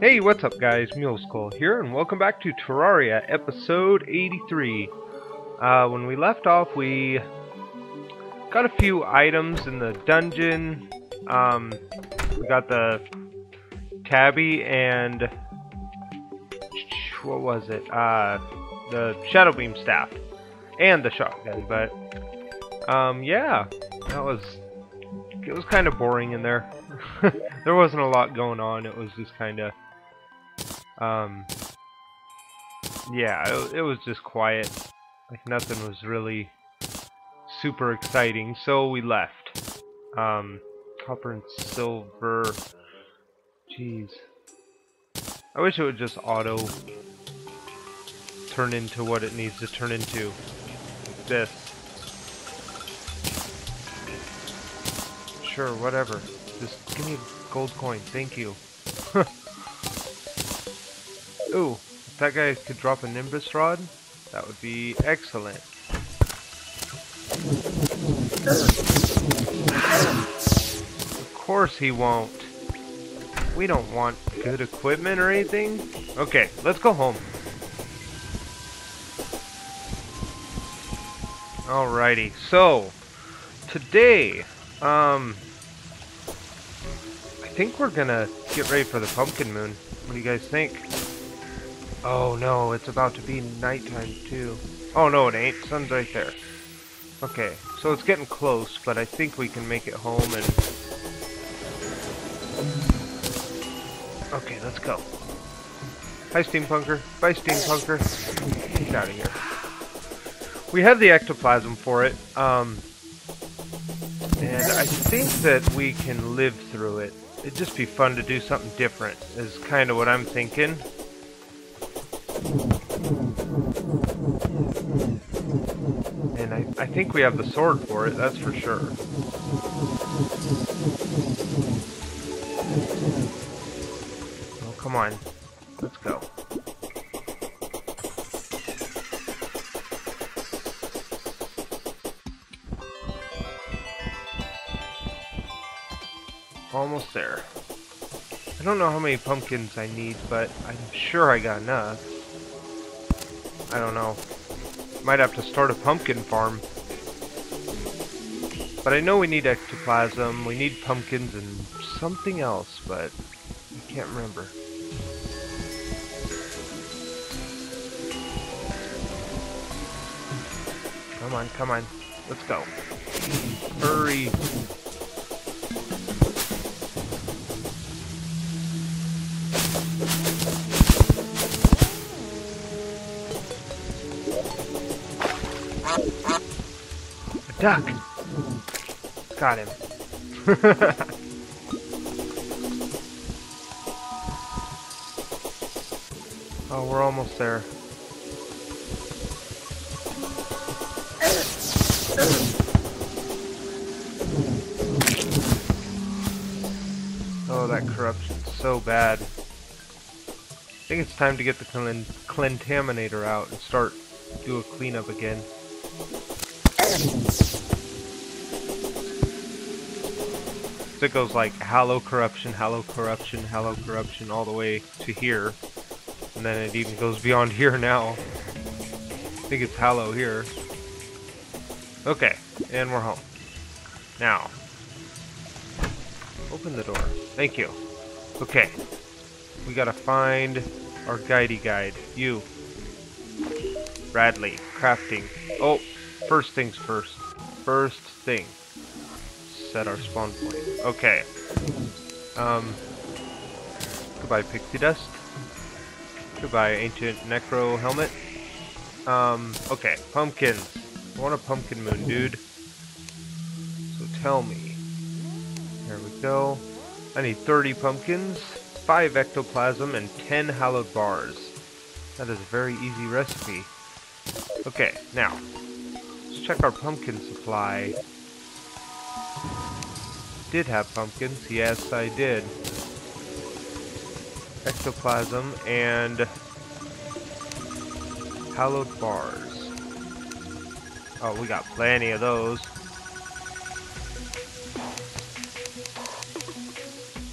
Hey, what's up guys, MuleSkull here, and welcome back to Terraria, episode 83. When we left off, we got a few items in the dungeon. We got the tabby and... what was it? The shadow beam staff. And the shotgun, but... yeah, that was... it was kind of boring in there. There wasn't a lot going on, it was just kind of... yeah, it was just quiet. Like, nothing was really super exciting, so we left. Copper and silver... jeez. I wish it would just auto... turn into what it needs to turn into. Like this. Sure, whatever. Just give me a gold coin. Thank you. Ooh, if that guy could drop a Nimbus Rod, that would be excellent. Of course he won't. We don't want good equipment or anything. Okay, let's go home. Alrighty, so today, I think we're gonna get ready for the Pumpkin Moon. What do you guys think? Oh no, it's about to be nighttime too. Oh no, it ain't. Sun's right there. Okay, so it's getting close, but I think we can make it home and... okay, let's go. Hi, Steampunker. Bye, Steampunker. Get out of here. We have the ectoplasm for it, and I think that we can live through it. It'd just be fun to do something different, is kind of what I'm thinking. And I think we have the sword for it, that's for sure. Oh, come on. Let's go. Almost there. I don't know how many pumpkins I need, but I'm sure I got enough. I don't know. Might have to start a pumpkin farm. But I know we need ectoplasm, we need pumpkins, and something else, but I can't remember. Come on, come on. Let's go. Hurry. Duck! Got him. Oh, we're almost there. Oh, that corruption's so bad. I think it's time to get the clintaminator out and start do a cleanup again. So it goes like hallow corruption, hallow corruption, hallow corruption all the way to here. And then it even goes beyond here now. I think it's hallow here. Okay, and we're home. Now, open the door. Thank you. Okay, we gotta find our guidey guide. You, Radley, crafting. Oh. First things first. First thing. Set our spawn point. Okay. Goodbye, Pixie Dust. Goodbye, Ancient Necro Helmet. Okay. Pumpkins. I want a Pumpkin Moon, dude. So tell me. There we go. I need 30 pumpkins, 5 ectoplasm, and 10 hallowed bars. That is a very easy recipe. Okay. Now. Check our pumpkin supply. Did have pumpkins? Yes, I did. Ectoplasm and hallowed bars. Oh, we got plenty of those.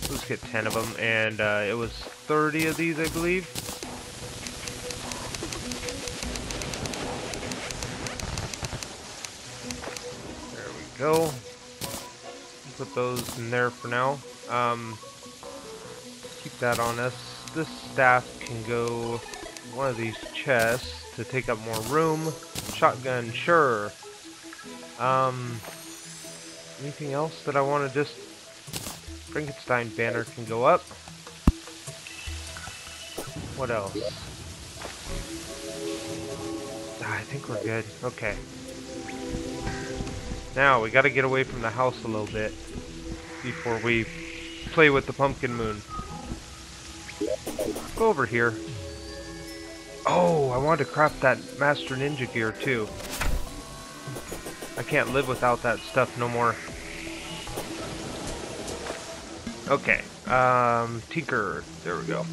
Who's managed to get 10 of them, and it was 30 of these, I believe. There we go. Put those in there for now. Keep that on us. This staff can go in one of these chests to take up more room. Shotgun, sure. Anything else that I want to just... Frankenstein banner can go up. What else? I think we're good. Okay. Now, we gotta get away from the house a little bit before we play with the Pumpkin Moon. Go over here. Oh, I wanted to craft that Master Ninja gear, too. I can't live without that stuff no more. Okay, Tinker, there we go.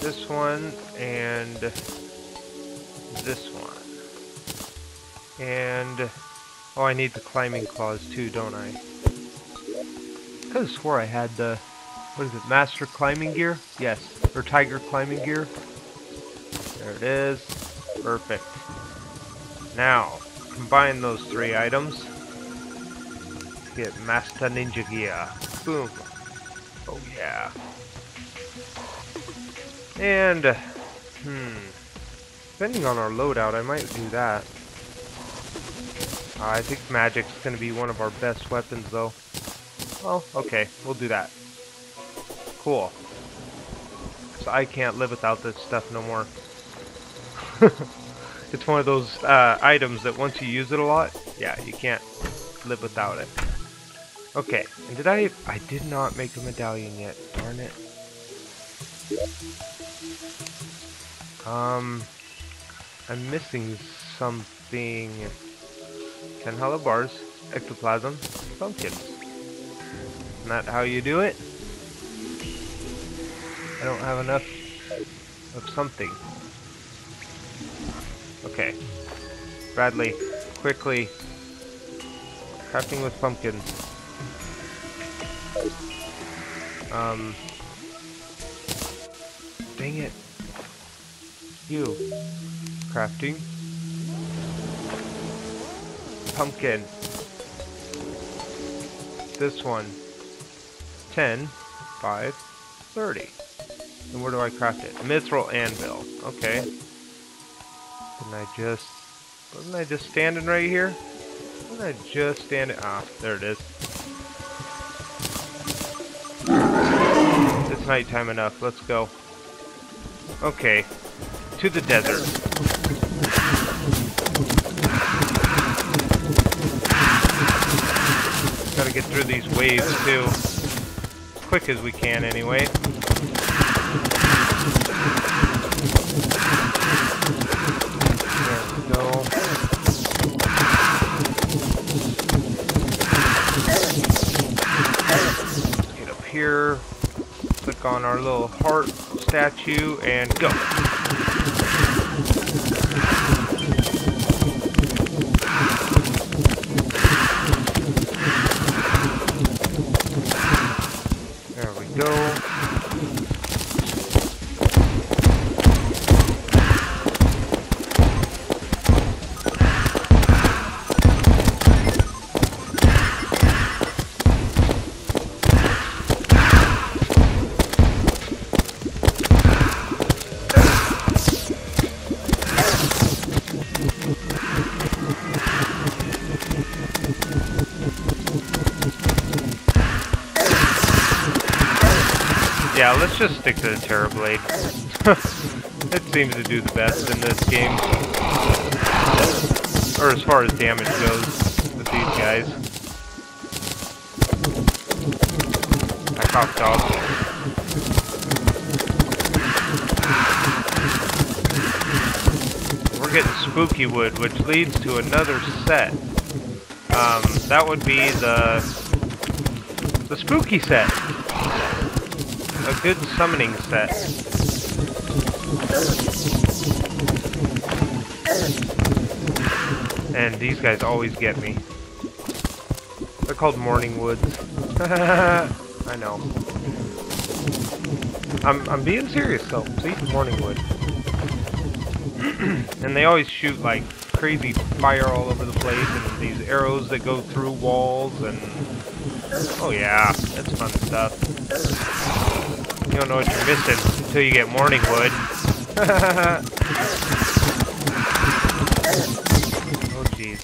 This one, and this one. And, oh, I need the climbing claws too, don't I? I could have swore I had the, what is it, Master climbing gear? Yes, or Tiger climbing gear. There it is, perfect. Now, combine those three items. Get Master Ninja gear. Boom. Oh yeah. And depending on our loadout, I might do that. I think magic's gonna be one of our best weapons though. Well, okay, we'll do that. Cool. So I can't live without this stuff no more. It's one of those items that once you use it a lot, yeah, you can't live without it. Okay, and I did not make a medallion yet, darn it. I'm missing something. 10 hollow bars, ectoplasm, pumpkin. Isn't that how you do it? I don't have enough of something. Okay. Bradley, quickly. Crafting with pumpkins. Dang it. You. Crafting. Pumpkin. This one. 10. 5. 30. And where do I craft it? Mithril Anvil. Okay. Wasn't I just standing right here? Wasn't I just standing? Ah, there it is. It's nighttime enough. Let's go. Okay, to the desert. Gotta get through these waves too, as quick as we can, anyway. Here, click on our little heart statue and go. There we go. Yeah, let's just stick to the Terror Blade. It seems to do the best in this game. Or as far as damage goes with these guys. I popped off. We're getting Spooky Wood, which leads to another set. That would be the Spooky set. A good summoning set. And these guys always get me. They're called Morning Woods. I know. I'm being serious though. See, Morning Wood. And they always shoot like crazy fire all over the place, and these arrows that go through walls, and oh yeah, that's fun stuff. You don't know what you're missing until you get Morning Wood. Oh jeez.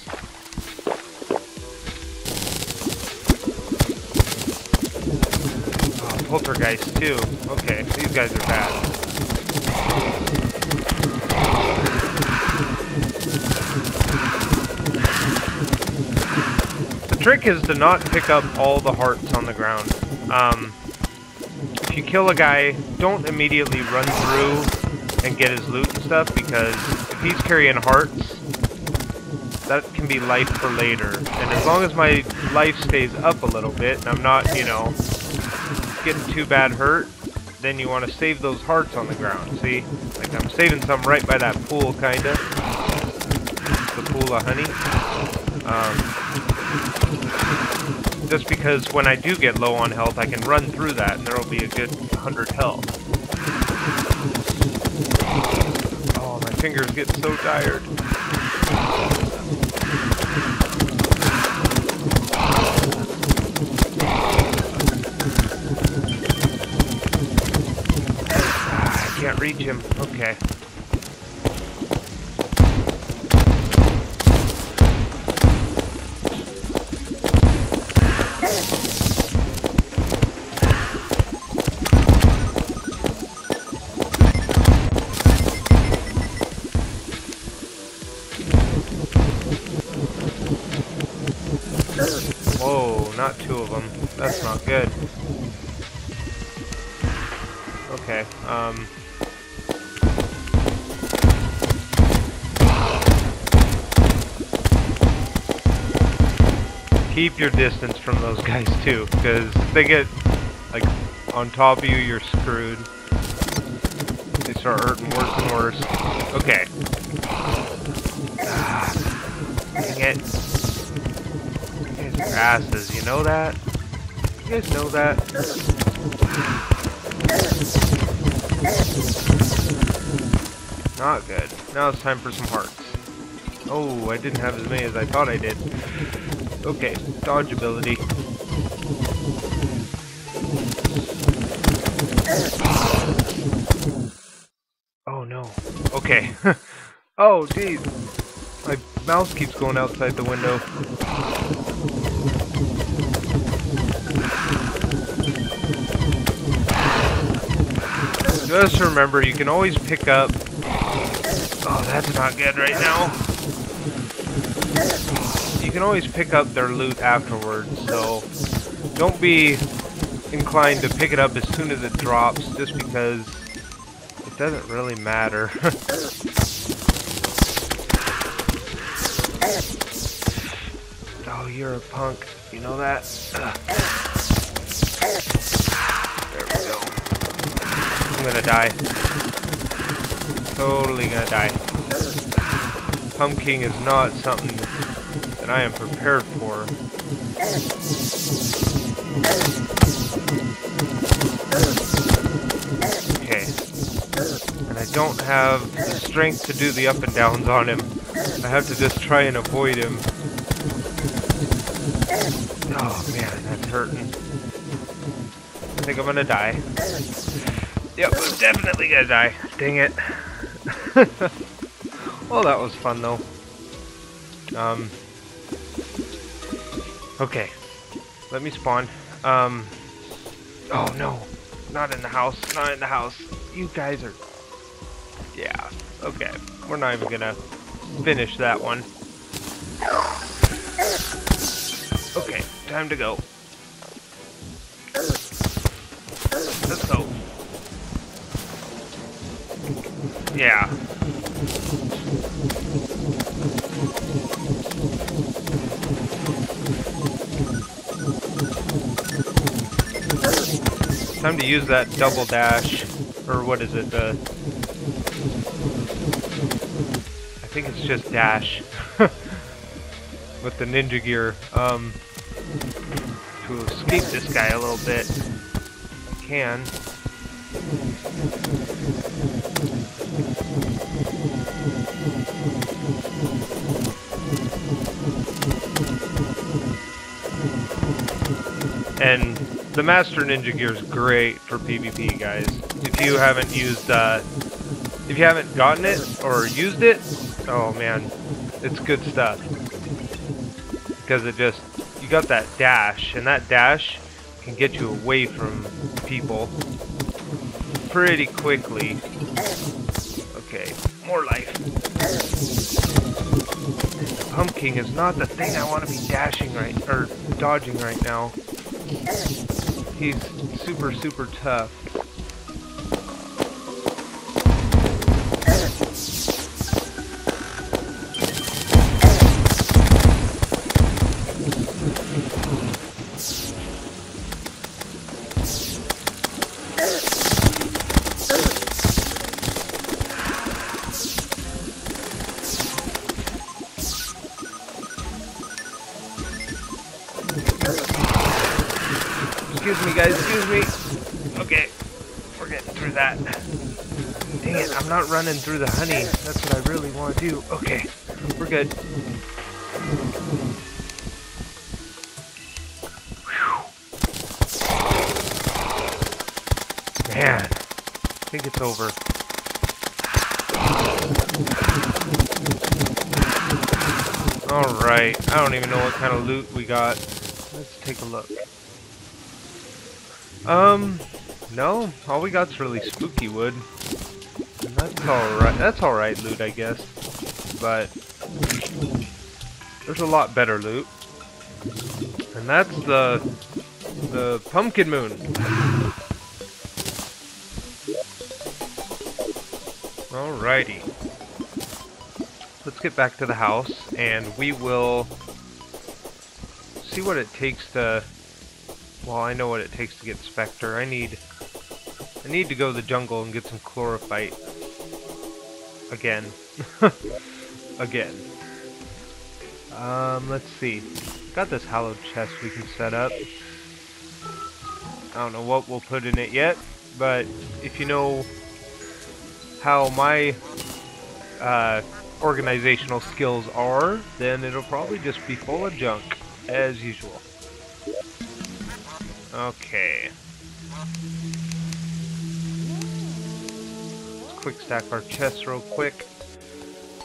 Poltergeist too. Okay, these guys are bad. The trick is to not pick up all the hearts on the ground. If you kill a guy, don't immediately run through and get his loot and stuff, because if he's carrying hearts, that can be life for later. And as long as my life stays up a little bit, and I'm not, you know, getting too bad hurt, then you want to save those hearts on the ground. See, like I'm saving some right by that pool, kinda the pool of honey, just because when I do get low on health, I can run through that and there will be a good 100 health. Oh, my fingers get so tired. Can't reach him. Okay. Whoa, not two of them. That's not good. Okay, keep your distance from those guys too, because if they get like on top of you, you're screwed. They start hurting worse and worse. Okay. Dang it. You guys are asses, you know that? You guys know that? Not good. Now it's time for some hearts. Oh, I didn't have as many as I thought I did. Okay, dodge ability. Oh no. Okay. Oh geez. My mouse keeps going outside the window. Just remember, you can always pick up... Oh, that's not good right now. You can always pick up their loot afterwards, so don't be inclined to pick it up as soon as it drops, just because it doesn't really matter. Oh, you're a punk. You know that? There we go. I'm gonna die. Totally gonna die. Pumpkin is not something that I am prepared for. Okay. And I don't have the strength to do the up and downs on him. I have to just try and avoid him. Oh man, that's hurting. I think I'm gonna die. Yep, I'm definitely gonna die. Dang it. Well, that was fun though. Okay, let me spawn. Oh no, not in the house, not in the house. You guys are, yeah, okay. We're not even gonna finish that one. Okay, time to go. Let's go. Yeah. Time to use that double dash, or what is it? I think it's just dash with the ninja gear. beat this guy a little bit. I can. And the Master Ninja gear is great for PvP, guys. If you haven't used, if you haven't gotten it or used it, oh man, it's good stuff. Because it just, you got that dash, and that dash can get you away from people pretty quickly. Okay, more life. The Pumpkin is not the thing I want to be dashing right, or dodging right now. He's super, super tough. Excuse me, guys, excuse me. Okay, we're getting through that. Dang it, I'm not running through the honey. That's what I really want to do. Okay, we're good. Whew. Man, I think it's over. Alright, I don't even know what kind of loot we got. Let's take a look. No, all we got's really Spooky Wood. And that's alright loot, I guess. But there's a lot better loot. And that's the Pumpkin Moon. Alrighty. Let's get back to the house, and we will see what it takes to... Well, I know what it takes to get Spectre. I need to go to the jungle and get some chlorophyte. Again. Again. Let's see. Got this hallowed chest we can set up. I don't know what we'll put in it yet, but if you know how my organizational skills are, then it'll probably just be full of junk, as usual. Okay. Let's quick stack our chests real quick.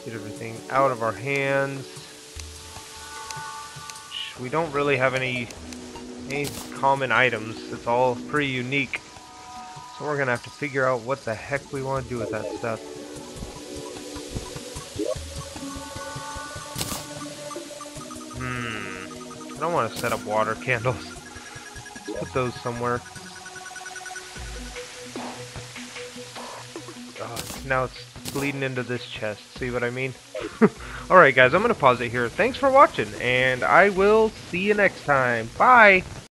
Get everything out of our hands. We don't really have any common items. It's all pretty unique. So we're gonna have to figure out what the heck we want to do with that stuff. I don't want to set up water candles. Put those somewhere. Now it's bleeding into this chest. See what I mean? Alright guys, I'm going to pause it here. Thanks for watching, and I will see you next time. Bye!